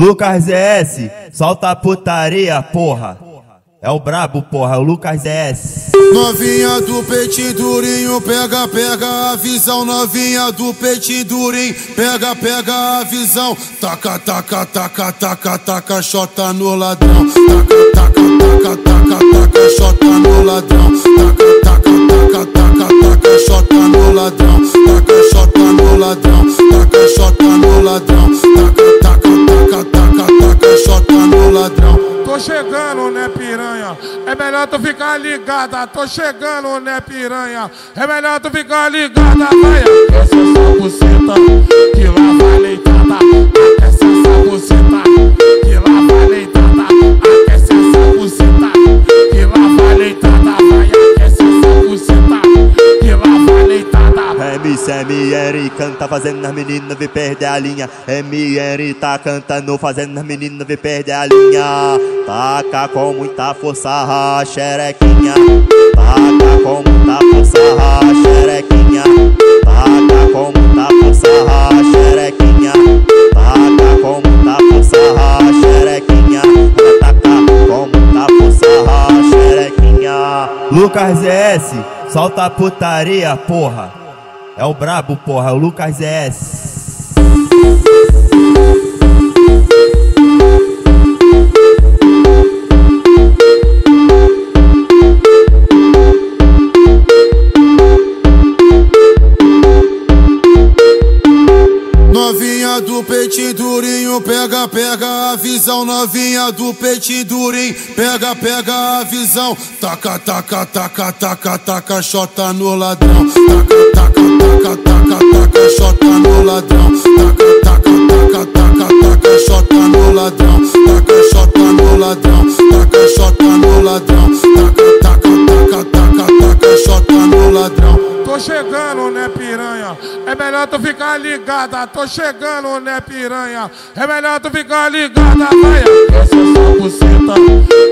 Lucas ZS, solta a putaria, porra. É o brabo, porra, o Lucas ZS. Novinha do peitinho durinho, pega, pega a visão. Novinha do peitinho durinho, pega, pega a visão. Taca, taca, taca, taca, taca, xota no ladrão. Taca, taca, taca, taca, taca, xota no ladrão. Taca, taca, taca, taca, taca, xota no ladrão. Taca, xota no ladrão. Taca, xota no ladrão. Taca, tô chegando, né, piranha? É melhor tu ficar ligada. Tô chegando, né, piranha? É melhor tu ficar ligada, vai. Essa é só buceta que lá vai leitada. Essa é só buceta que lá vai leitada. Essa é só buceta que lá vai leitada, vai. Essa é só buceta que lá vai leitada. É Miss M.E.R. canta fazendo as meninas ver perder a linha. M.E.R. tá cantando fazendo as meninas ver perder a linha. Taca com muita força a xerequinha. Taca com muita força a xerequinha. Taca com muita força a xerequinha. Taca com muita força a xerequinha. Taca com muita força a xerequinha. Lucas ZS, solta a putaria, porra. É o brabo, porra, o Lucas ZS. Novinha do peitinho durinho, pega, pega a visão. Novinha do peitinho durinho, pega, pega a visão. Taca, taca, taca, taca, taca, xota no ladrão. Taca, taca, taca, taca, taca, xota no ladrão. Taca, taca, taca, taca, taca, xota no ladrão. Taca, xota no ladrão. Taca, xota no ladrão. Taca, taca, taca, taca, taca, xota no ladrão. Tô chegando, né, piranha? É melhor tu ficar ligada. Tô chegando, né, piranha? É melhor tu ficar ligada, vai. Essa é só buceta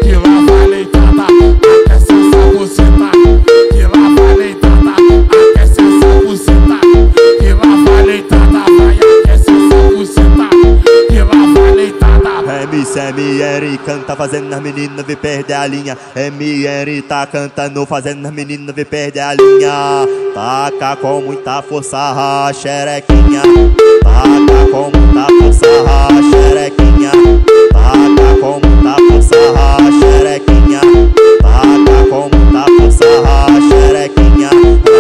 que lá vai leitada. Essa é só buceta que lá vai leitada. Essa é só buceta que lá vai leitada, vai. Essa é só buceta que lá vai leitada. É Miss M.E.R. canta fazendo as meninas ver perder a linha. M.E.R. tá cantando fazendo as meninas ver perder a linha. Taca com muita força a xerequinha. Taca com muita força a xerequinha. Taca com muita força a xerequinha. Taca com muita força a xerequinha.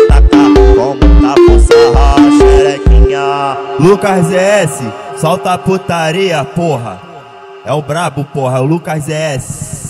Taca com muita força a xerequinha. Lucas ZS, solta a putaria, porra. É o brabo, porra, o Lucas ZS.